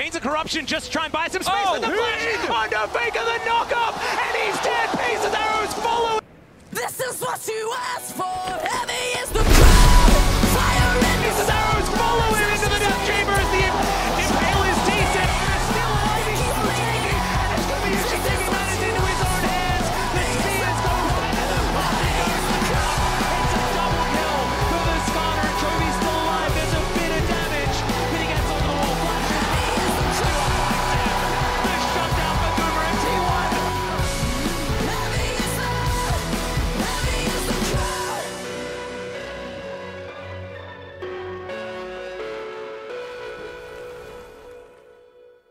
Chains of Corruption just try and buy some space with the flash onto Faker, the knockup, and he's dead. Pieces, arrows following. This is what you asked for. Heavy is the